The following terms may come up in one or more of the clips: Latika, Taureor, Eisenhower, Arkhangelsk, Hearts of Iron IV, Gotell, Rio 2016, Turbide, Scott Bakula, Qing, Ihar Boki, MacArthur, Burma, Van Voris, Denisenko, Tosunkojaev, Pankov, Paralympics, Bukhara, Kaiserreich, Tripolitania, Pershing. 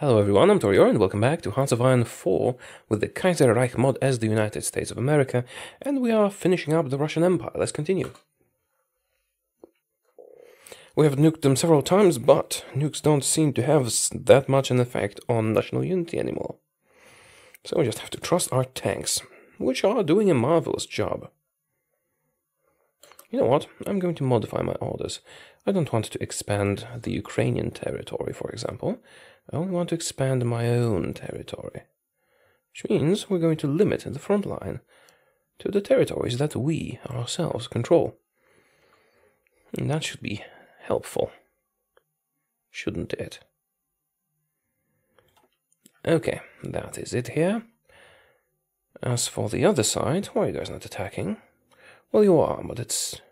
Hello everyone, I'm Taureor and welcome back to Hearts of Iron IV with the Kaiserreich mod as the United States of America, and we are finishing up the Russian Empire. Let's continue. We have nuked them several times, but nukes don't seem to have that much an effect on national unity anymore. So we just have to trust our tanks, which are doing a marvelous job. You know what, I'm going to modify my orders. I don't want to expand the Ukrainian territory, for example. I only want to expand my own territory, which means we're going to limit the front line to the territories that we ourselves control. And that should be helpful, shouldn't it? Okay, that is it here. As for the other side, why are you guys not attacking? Well, you are, but it's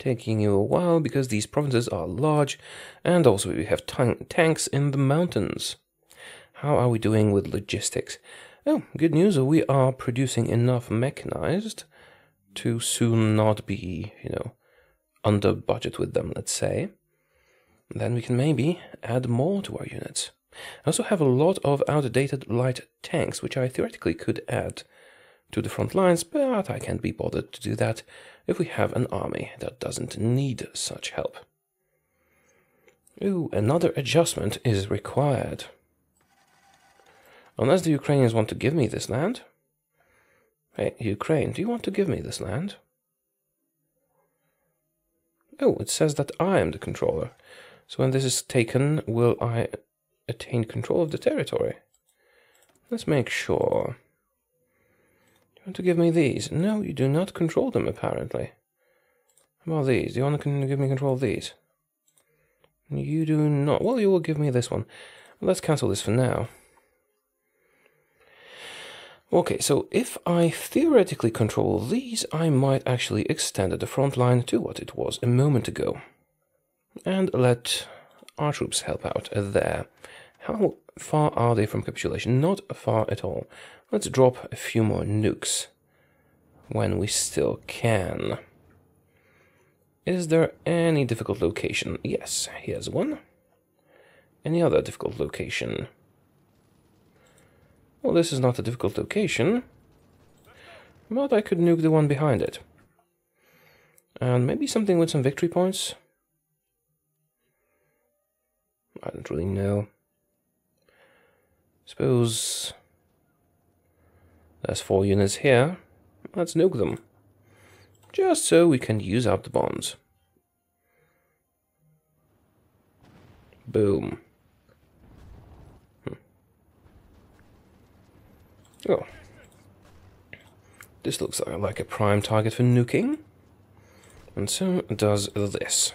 taking you a while because these provinces are large, and also we have tanks in the mountains. How are we doing with logistics? Oh, good news, we are producing enough mechanized to soon not be, under budget with them, let's say. Then we can maybe add more to our units. I also have a lot of outdated light tanks, which I theoretically could add to the front lines, but I can't be bothered to do that if we have an army that doesn't need such help. Ooh, another adjustment is required. Unless the Ukrainians want to give me this land. Hey, Ukraine, do you want to give me this land? Oh, it says that I am the controller. So when this is taken, will I attain control of the territory? Let's make sure. You want to give me these? No, you do not control them, apparently. How about these? Do you want to give me control of these? You do not. Well, you will give me this one. Let's cancel this for now. Okay, so if I theoretically control these, I might actually extend the front line to what it was a moment ago. And let our troops help out there. How far are they from capitulation? Not far at all. Let's drop a few more nukes when we still can. Is there any difficult location? Yes, here's one. Any other difficult location? Well, this is not a difficult location, but I could nuke the one behind it. And maybe something with some victory points? I don't really know. Suppose there's 4 units here. Let's nuke them. Just so we can use up the bombs. Boom. Oh. This looks like a prime target for nuking. And so does this.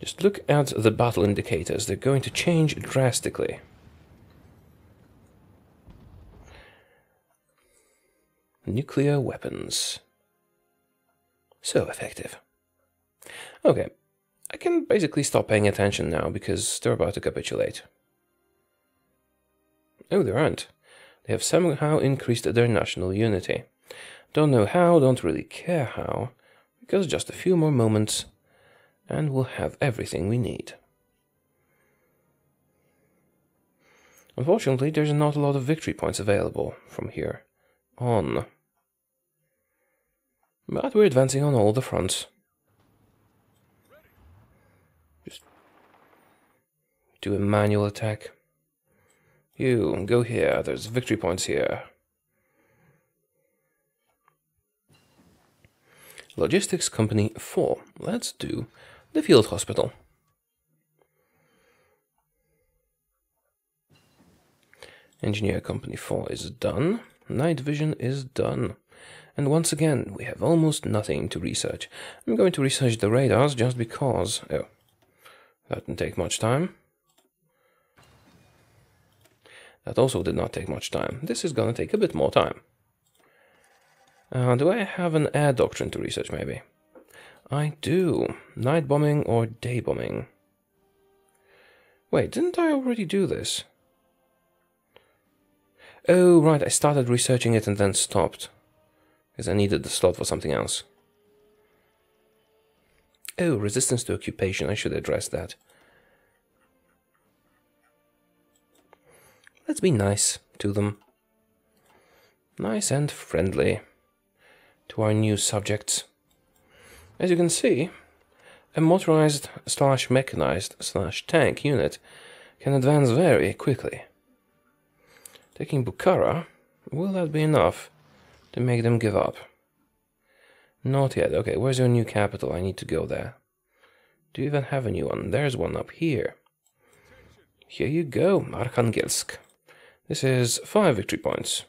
Just look at the battle indicators. They're going to change drastically. Nuclear weapons. So effective. Okay, I can basically stop paying attention now because they're about to capitulate. Oh, they aren't. They have somehow increased their national unity. Don't know how, don't really care how, because just a few more moments and we'll have everything we need. Unfortunately, there's not a lot of victory points available from here on. But we're advancing on all the fronts. Just do a manual attack. You go here, there's victory points here. Logistics Company 4. Let's do the field hospital. Engineer Company 4 is done. Night vision is done. And once again, we have almost nothing to research. I'm going to research the radars just because... Oh, that didn't take much time. That also did not take much time. This is gonna take a bit more time. Do I have an air doctrine to research, maybe? I do. Night bombing or day bombing. Wait, didn't I already do this? Oh, right, I started researching it and then stopped. Because I needed the slot for something else. Oh, resistance to occupation, I should address that. Let's be nice to them. Nice and friendly to our new subjects. As you can see, a motorized / mechanized / tank unit can advance very quickly. Taking Bukhara, will that be enough to make them give up? Not yet. Okay, where's your new capital? I need to go there. Do you even have a new one? There's one up here. Here you go, Arkhangelsk. This is 5 victory points,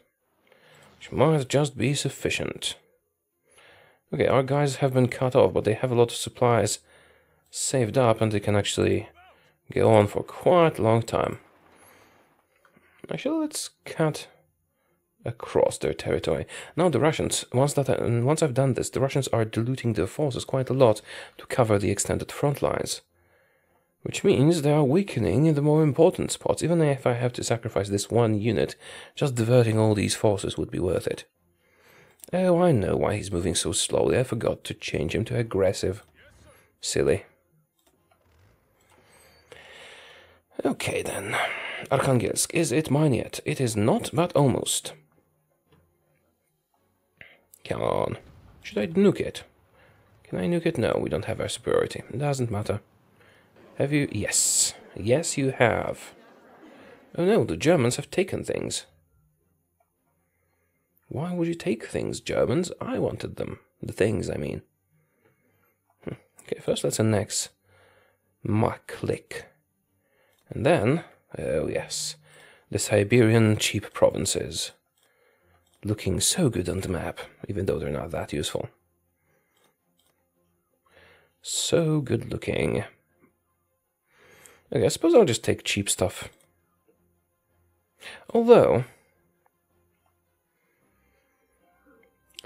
which might just be sufficient. Okay, our guys have been cut off, but they have a lot of supplies saved up, and they can actually go on for quite a long time. Actually, let's cut across their territory. Now the Russians, once I've done this, the Russians are diluting their forces quite a lot to cover the extended front lines. Which means they are weakening in the more important spots. Even if I have to sacrifice this one unit, just diverting all these forces would be worth it. Oh, I know why he's moving so slowly. I forgot to change him to aggressive. Silly. Okay then. Arkhangelsk, is it mine yet? It is not, but almost. Come on. Should I nuke it? Can I nuke it? No, we don't have air superiority. It doesn't matter. Have you? Yes. Yes, you have. Oh no, the Germans have taken things. Why would you take things, Germans? I wanted them. The things, I mean. Okay, first let's annex Maklik. And then, oh yes, the Siberian cheap provinces. Looking so good on the map, even though they're not that useful. So good looking. Okay, I suppose I'll just take cheap stuff. Although,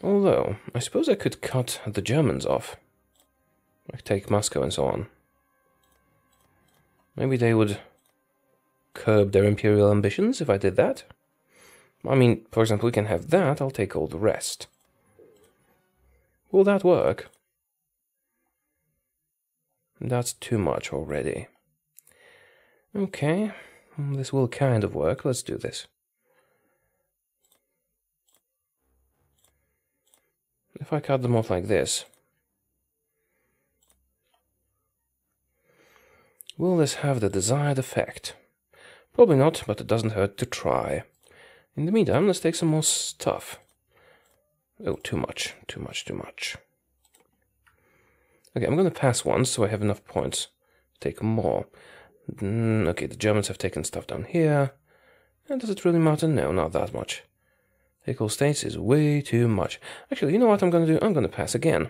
I suppose I could cut the Germans off. Like take Moscow and so on. Maybe they would curb their imperial ambitions if I did that. I mean, for example, we can have that, I'll take all the rest. Will that work? That's too much already. Okay, this will kind of work, let's do this. If I cut them off like this, will this have the desired effect? Probably not, but it doesn't hurt to try. In the meantime, let's take some more stuff. Oh, too much. Okay, I'm going to pass once, so I have enough points to take more. Okay, the Germans have taken stuff down here. And does it really matter? No, not that much. Take all states is way too much. Actually, you know what I'm going to do? I'm going to pass again.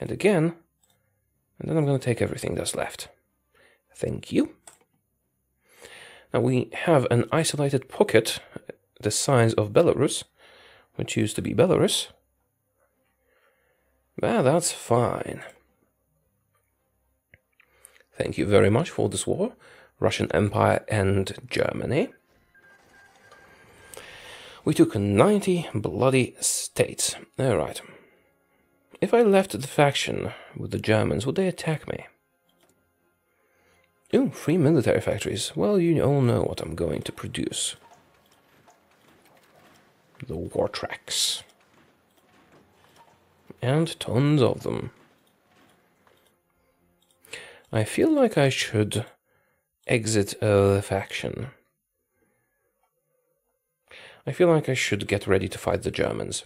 And then I'm going to take everything that's left. Thank you. Now we have an isolated pocket the size of Belarus, which used to be Belarus. Well, that's fine. Thank you very much for this war, Russian Empire and Germany. We took 90 bloody states. Alright. If I left the faction with the Germans, would they attack me? Ooh, free military factories. Well, you all know what I'm going to produce. The war tracks. And tons of them. I feel like I should exit the faction. I feel like I should get ready to fight the Germans.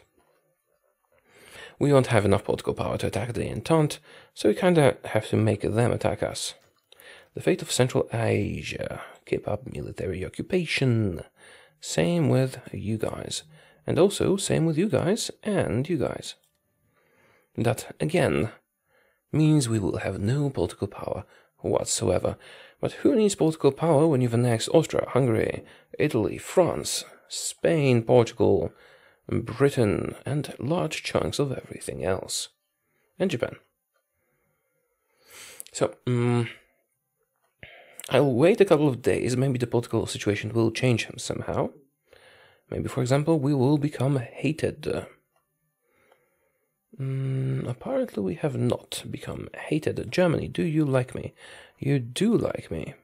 We don't have enough political power to attack the Entente, so we kinda have to make them attack us. The fate of Central Asia. Keep up military occupation. Same with you guys. And also, same with you guys and you guys. That, again, means we will have no political power whatsoever. But who needs political power when you've annexed Austria, Hungary, Italy, France, Spain, Portugal, Britain, and large chunks of everything else. And Japan. So, I'll wait a couple of days. Maybe the political situation will change somehow. Maybe, for example, we will become hated. Apparently we have not become hated. Germany, do you like me? You do like me.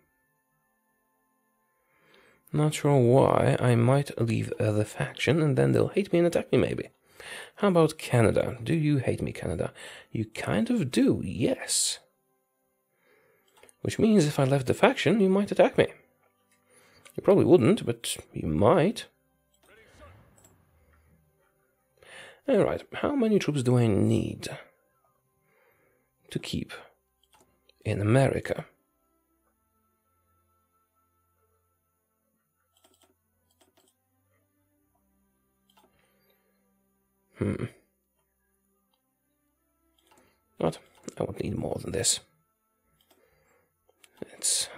Not sure why. I might leave the faction, and then they'll hate me and attack me, maybe. How about Canada? Do you hate me, Canada? You kind of do, yes. Which means if I left the faction, you might attack me. You probably wouldn't, but you might. Alright, how many troops do I need to keep in America? What? I would need more than this.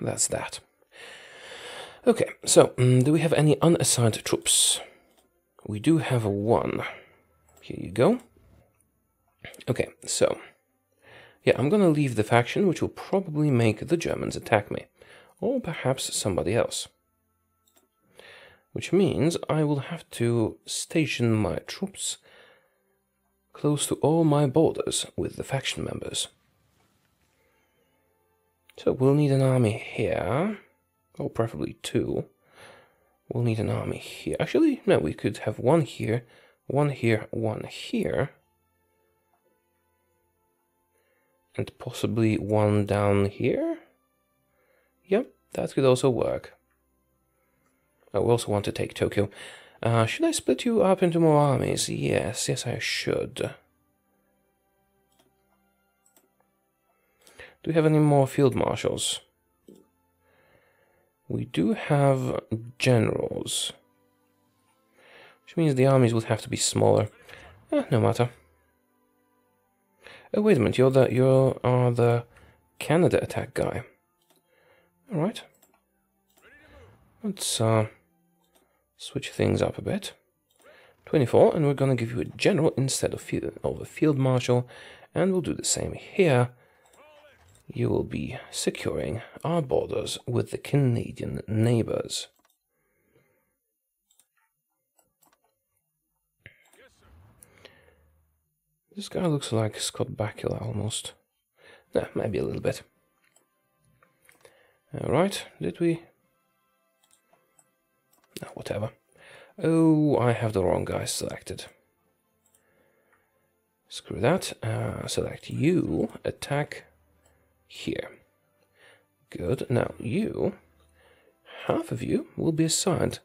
That's that. Okay, so, do we have any unassigned troops? We do have one. Here you go. Okay, so, yeah, I'm gonna leave the faction, which will probably make the Germans attack me. Or perhaps somebody else. Which means I will have to station my troops close to all my borders with the faction members. So we'll need an army here, or preferably two. We'll need an army here. Actually, no, we could have one here, one here, one here. And possibly one down here? Yep, that could also work. I also want to take Tokyo. Should I split you up into more armies? Yes, yes I should. Do we have any more field marshals? We do have generals. Which means the armies would have to be smaller. No matter. Oh, wait a minute, you are the Canada attack guy. Alright. Let's switch things up a bit. 24, and we're gonna give you a general instead of a field marshal, and we'll do the same here. You will be securing our borders with the Canadian neighbors. Yes, sir. This guy looks like Scott Bakula almost. No, maybe a little bit. Alright, did we... No, whatever. Oh, I have the wrong guy selected. Screw that. Select you. Attack here. Good. Now, you, half of you, will be assigned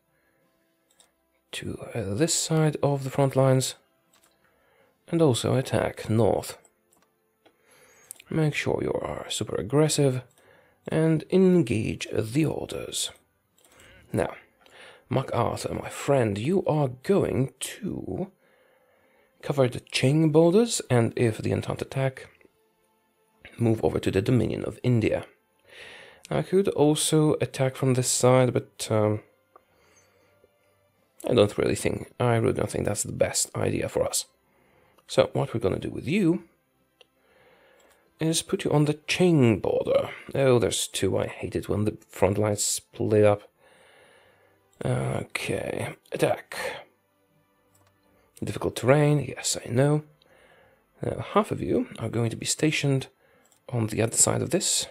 to this side of the front lines and also attack north. Make sure you are super aggressive and engage the orders. Now, MacArthur, my friend, you are going to cover the Qing borders, and if the Entente attack, move over to the Dominion of India. I could also attack from this side, but I really don't think that's the best idea for us. So what we're gonna do with you is put you on the Qing border. Oh, there's two. I hate it when the front lines split up. Okay, attack. Difficult terrain, yes, I know. Now, half of you are going to be stationed on the other side of this.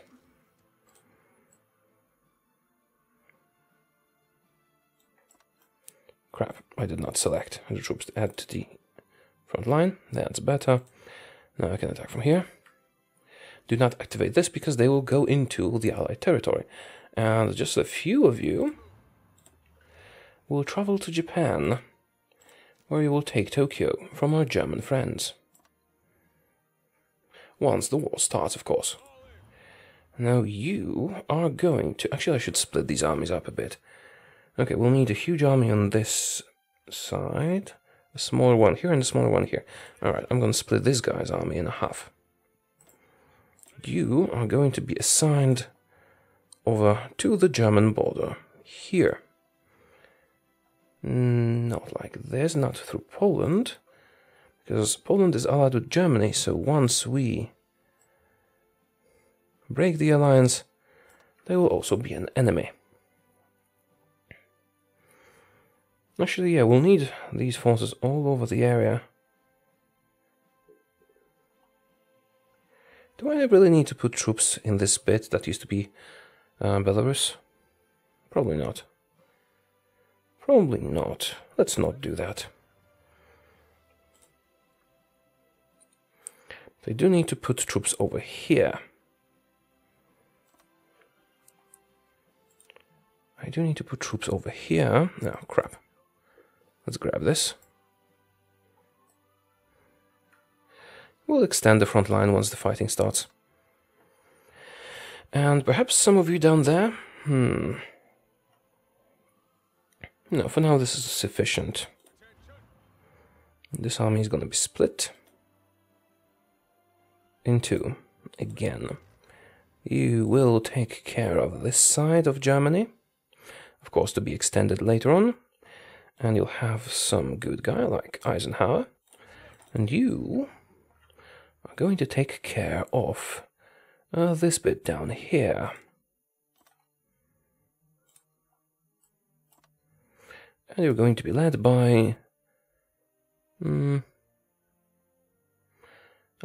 Crap, I did not select 100 troops to add to the front line. That's better. Now I can attack from here. Do not activate this because they will go into the Allied territory. And just a few of you will travel to Japan, where you will take Tokyo from our German friends. Once the war starts, of course. Now you are going to... Actually, I should split these armies up a bit. Okay, we'll need a huge army on this side, a smaller one here, and a smaller one here. Alright, I'm going to split this guy's army in half. You are going to be assigned over to the German border, here. Not like this, not through Poland, because Poland is allied with Germany, so once we break the alliance, they will also be an enemy. Actually, yeah, we'll need these forces all over the area. Do I really need to put troops in this bit that used to be Belarus? Probably not. Probably not. Let's not do that. They do need to put troops over here. I do need to put troops over here. No, crap. Let's grab this. We'll extend the front line once the fighting starts. And perhaps some of you down there? No, for now this is sufficient. This army is going to be split in two again. You will take care of this side of Germany, of course, to be extended later on, and you'll have some good guy like Eisenhower, and you are going to take care of this bit down here. And you're going to be led by...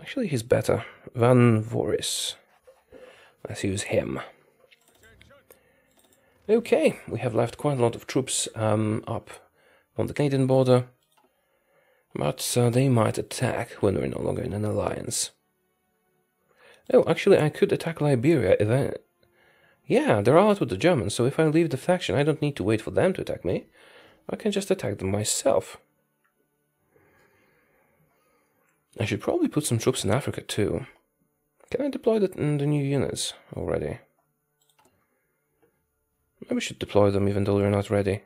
Actually, he's better. Van Voris. Let's use him. Okay, we have left quite a lot of troops up on the Canadian border, but they might attack when we're no longer in an alliance. Oh, actually, I could attack Liberia if I... Yeah, they're allied with the Germans, so if I leave the faction, I don't need to wait for them to attack me. I can just attack them myself. I should probably put some troops in Africa too. Can I deploy the new units already? Maybe I should deploy them even though they're not ready.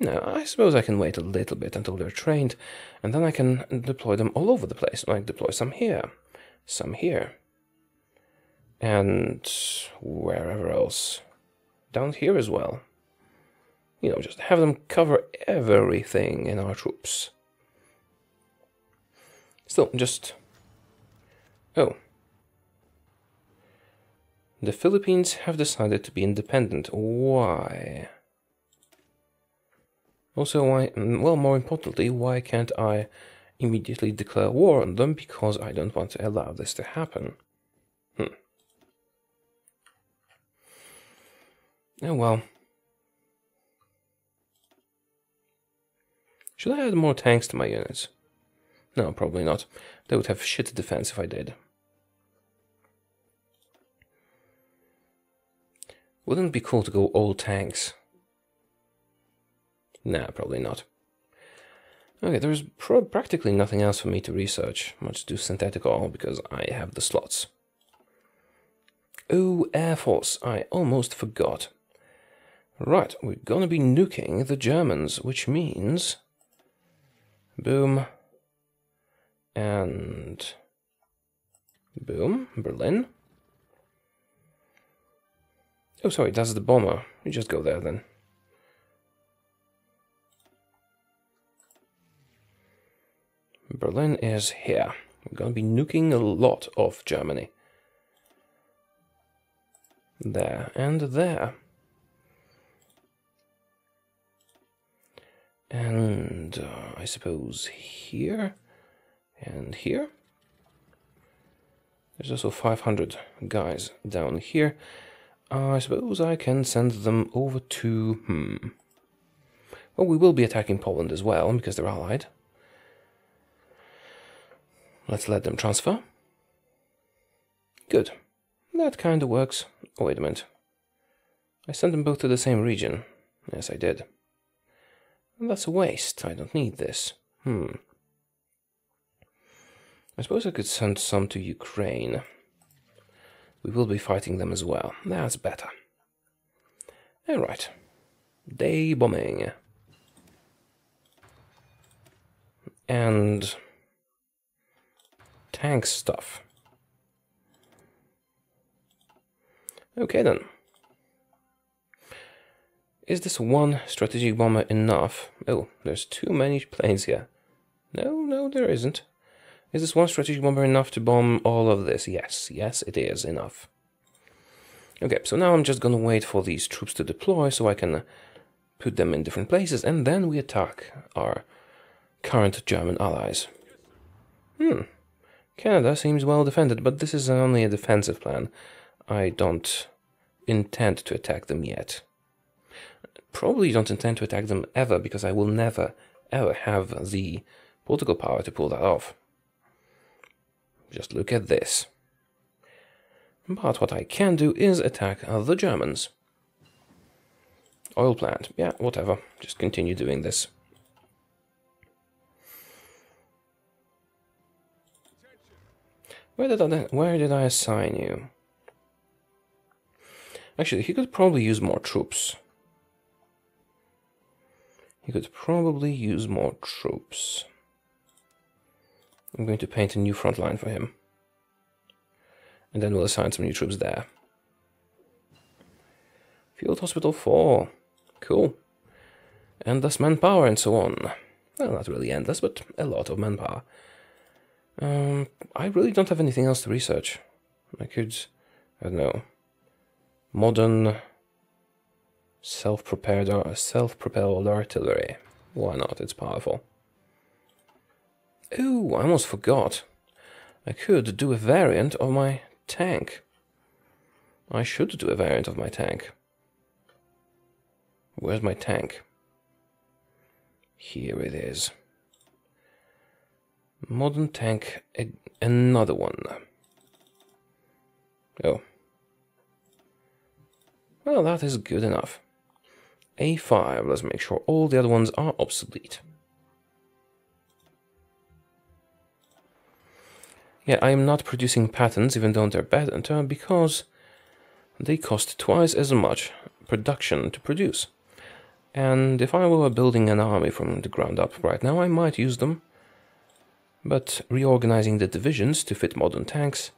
No, I suppose I can wait a little bit until they're trained, and then I can deploy them all over the place. Like deploy some here, and wherever else. Down here as well. You know, just have them cover everything in our troops. Still, just... Oh. The Philippines have decided to be independent. Why? Also, why... Well, more importantly, why can't I immediately declare war on them? Because I don't want to allow this to happen. Oh well. Should I add more tanks to my units? No, probably not. They would have shit defense if I did. Wouldn't it be cool to go all tanks? Nah, probably not. Okay, there's practically nothing else for me to research. I'll just do synthetic oil because I have the slots. Oh, Air Force, I almost forgot. Right, we're gonna be nuking the Germans, which means... Boom. And... Boom. Berlin. Oh, sorry, that's the bomber. You just go there, then. Berlin is here. We're gonna be nuking a lot of Germany. There and there. And I suppose here and here. There's also 500 guys down here. I suppose I can send them over to... Well, we will be attacking Poland as well, because they're allied. Let's let them transfer. Good. That kind of works. Oh, wait a minute. I sent them both to the same region. Yes, I did. That's a waste. I don't need this. I suppose I could send some to Ukraine. We will be fighting them as well. That's better. Alright. Day bombing. And... tank stuff. Okay then. Is this one strategic bomber enough? Oh, there's too many planes here. No, there isn't. Is this one strategic bomber enough to bomb all of this? Yes, it is enough. Okay, so now I'm just gonna wait for these troops to deploy so I can put them in different places, and then we attack our current German allies. Canada seems well defended, but this is only a defensive plan. I don't intend to attack them yet. probably don't intend to attack them ever, because I will never, ever have the political power to pull that off. Just look at this. But what I can do is attack the Germans. Oil plant. Yeah, whatever. Just continue doing this. Where did I assign you? Actually, he could probably use more troops. I'm going to paint a new front line for him. And then we'll assign some new troops there. Field Hospital 4. Cool. Endless manpower and so on. Well, not really endless, but a lot of manpower. I really don't have anything else to research. I could, I don't know, modern self-propelled artillery. Why not? It's powerful. Ooh, I almost forgot. I could do a variant of my tank. I should do a variant of my tank. Where's my tank? Here it is. Modern tank, another one. Oh. Well, that is good enough. A5, let's make sure all the other ones are obsolete. Yeah, I am not producing patterns, even though they're better, because they cost twice as much production to produce. And if I were building an army from the ground up right now, I might use them. But reorganizing the divisions to fit modern tanks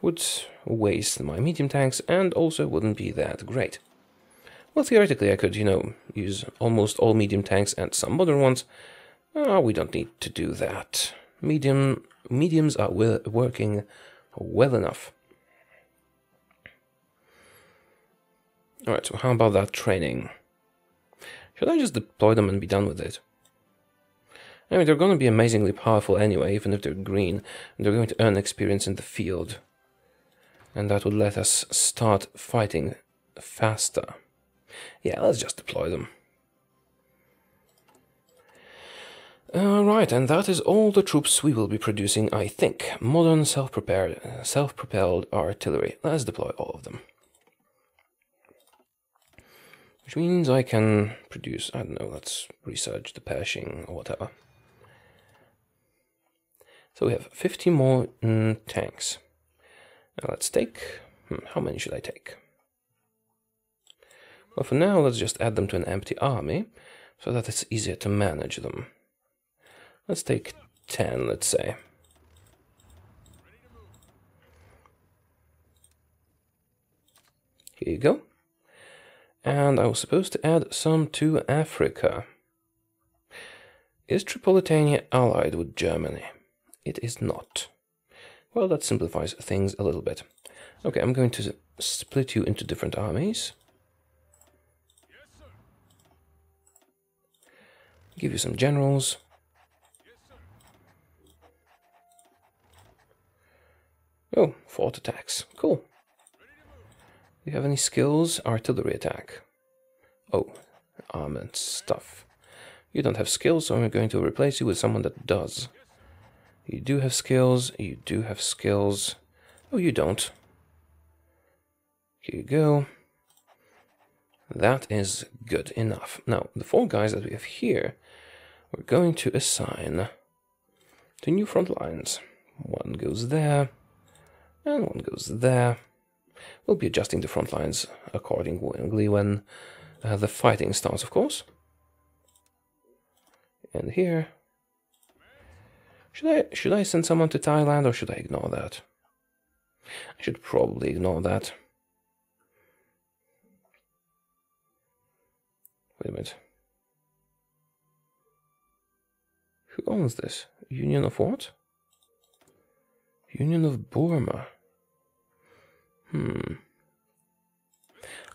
would waste my medium tanks and also wouldn't be that great. Well, theoretically I could, you know, use almost all medium tanks and some modern ones. Oh, we don't need to do that. Mediums are working well enough. Alright, so how about that training? Should I just deploy them and be done with it? I mean, they're going to be amazingly powerful anyway, even if they're green, and they're going to earn experience in the field. And that would let us start fighting faster. Yeah, let's just deploy them. Right, and that is all the troops we will be producing, I think. Modern self-propelled artillery. Let's deploy all of them. Which means I can produce, I don't know, let's research the Pershing or whatever. So we have 50 more tanks. Now let's take... how many should I take? Well, for now, let's just add them to an empty army, so that it's easier to manage them. Let's take 10, let's say. Here you go. And I was supposed to add some to Africa. Is Tripolitania allied with Germany? It is not. Well, that simplifies things a little bit. Okay, I'm going to split you into different armies. Give you some generals. Oh, 4 attacks. Cool. Do you have any skills? Artillery attack. Oh, armored stuff. You don't have skills, so I'm going to replace you with someone that does. You do have skills. You do have skills. Oh, you don't. Here you go. That is good enough. Now, the 4 guys that we have here, we're going to assign to new front lines. One goes there, and one goes there. We'll be adjusting the front lines accordingly when the fighting starts, of course. And here, should I send someone to Thailand, or should I ignore that? I should probably ignore that. Wait a minute. Who owns this? Union of what? Union of Burma.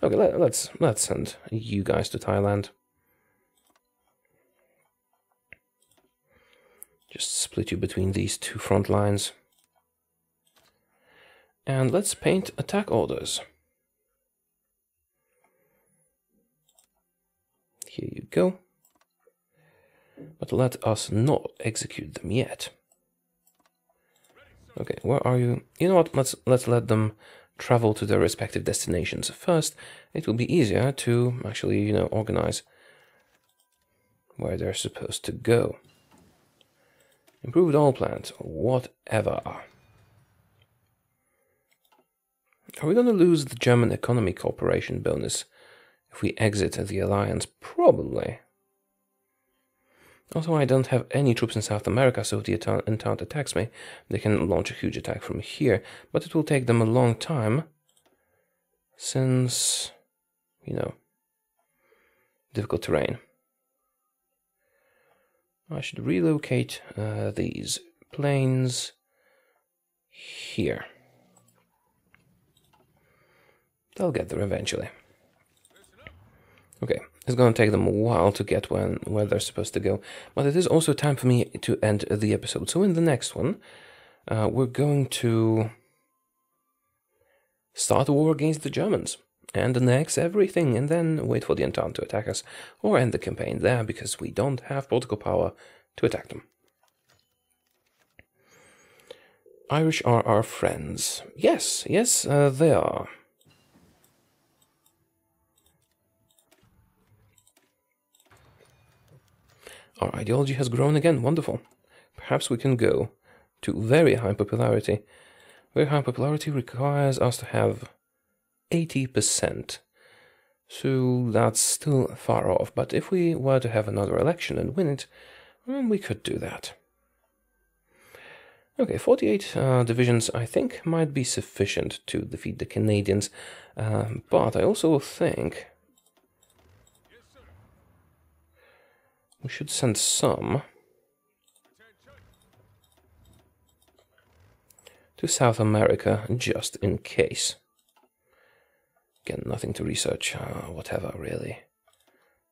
Okay, let's send you guys to Thailand. Just split you between these 2 front lines. And let's paint attack orders. Here you go. But let us not execute them yet. Okay, where are you? You know what, let's let them travel to their respective destinations first. It will be easier to actually, you know, organize where they're supposed to go. Improved oil plant, whatever. Are we going to lose the German Economy Corporation bonus if we exit the alliance? Probably. Also, I don't have any troops in South America, so if the Entente attacks me, they can launch a huge attack from here. But it will take them a long time, since, you know, difficult terrain. I should relocate these planes here. They'll get there eventually. Okay. It's going to take them a while to get where they're supposed to go. But it is also time for me to end the episode. So in the next one, we're going to start a war against the Germans and annex everything and then wait for the Entente to attack us or end the campaign there because we don't have political power to attack them. Irish are our friends. Yes, yes, they are. Our ideology has grown again. Wonderful. Perhaps we can go to very high popularity. Very high popularity requires us to have 80%. So that's still far off. But if we were to have another election and win it, then we could do that. Okay, 48 divisions, I think, might be sufficient to defeat the Canadians. But I also think we should send some to South America, just in case. Again, nothing to research, whatever, really.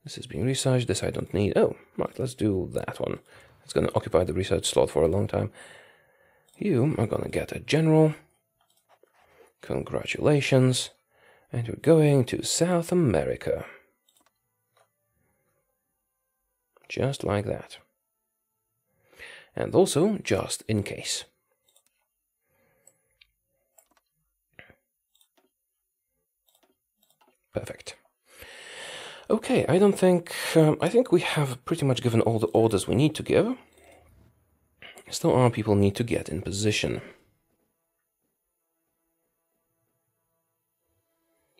This is being researched, this I don't need. Oh, right, let's do that one. It's going to occupy the research slot for a long time. You are going to get a general. Congratulations. And you're going to South America. Just like that. And also, just in case. Perfect. Okay, I don't think... I think we have pretty much given all the orders we need to give. Still, our people need to get in position.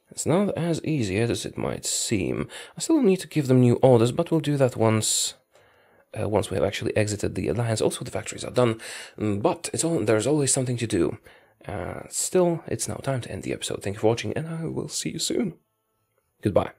It's not as easy as it might seem. I still need to give them new orders, but we'll do that once we have actually exited the alliance. Also, the factories are done, but there's always something to do. Still, it's now time to end the episode. Thank you for watching, and I will see you soon. Goodbye.